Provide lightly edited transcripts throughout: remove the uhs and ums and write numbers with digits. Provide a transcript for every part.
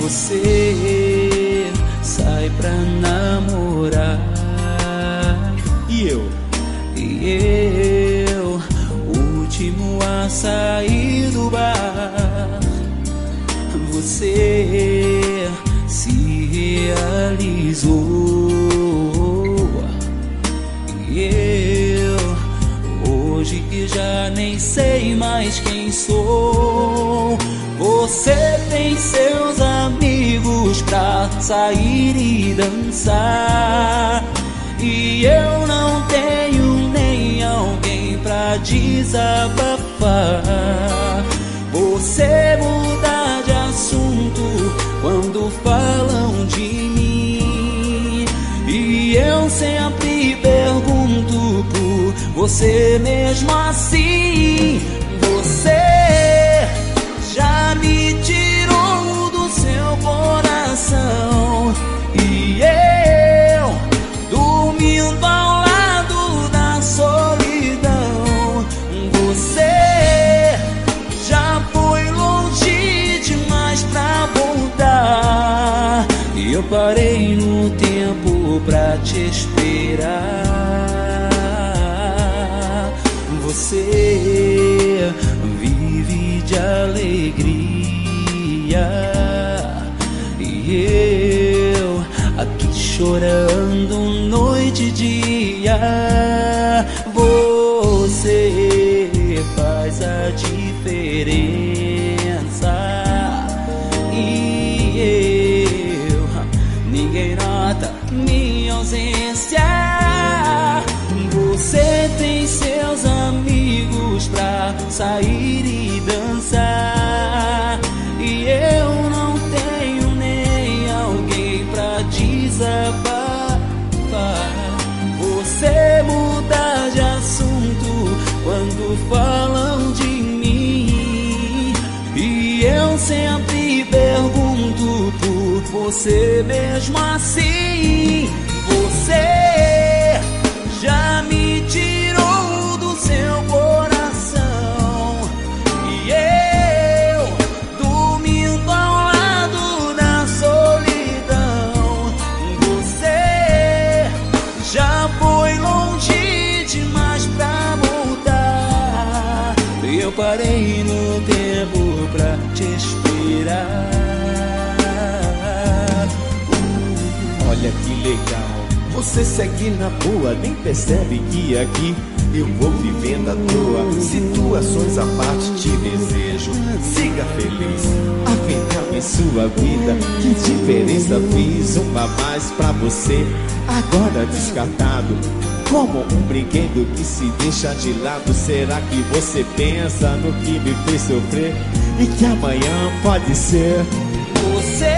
Você sai pra namorar e eu, último a sair do bar. Você se realizou e eu, hoje que já nem sei mais quem sou. Você tem seus amigos pra sair e dançar, e eu não tenho nem alguém pra desabafar. Você muda de assunto quando falam de mim, e eu sempre pergunto por você mesmo assim. Eu parei no tempo pra te esperar. Você vive de alegria e eu aqui chorando noite e dia. Você faz a diferença. Ninguém nota minha ausência. Você tem seus amigos pra sair e dançar, e eu não tenho nem alguém pra desabafar. Você muda de assunto quando falam de mim, e eu sempre pergunto por você mesmo assim. Você já me tirou do seu coração, e eu dormindo ao lado da solidão. Você já foi longe demais pra voltar, e eu parei no tempo pra te esperar. Olha que legal, você segue na boa, nem percebe que aqui eu vou vivendo à toa. Situações à parte, te desejo, siga feliz, afinal em sua vida, que diferença fiz? Uma mais pra você, agora descartado, como um brinquedo que se deixa de lado. Será que você pensa no que me fez sofrer e que amanhã pode ser? Você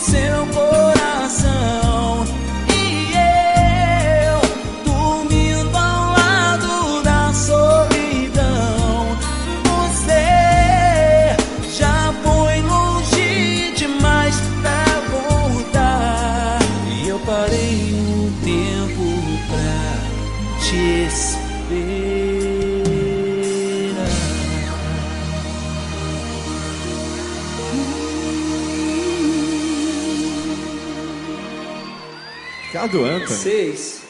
seu coração, e eu dormindo ao lado da solidão. Você já foi longe demais pra voltar, e eu parei no tempo pra te esperar. Cadu Anta. 6